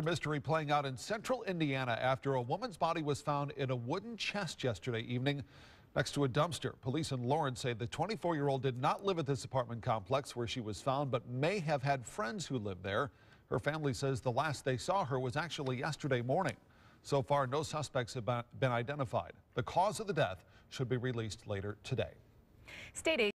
Mystery playing out in central Indiana after a woman's body was found in a wooden chest yesterday evening next to a dumpster. Police in Lawrence say the 24-year-old did not live at this apartment complex where she was found, but may have had friends who lived there. Her family says the last they saw her was actually yesterday morning. So far, no suspects have been identified. The cause of the death should be released later today. State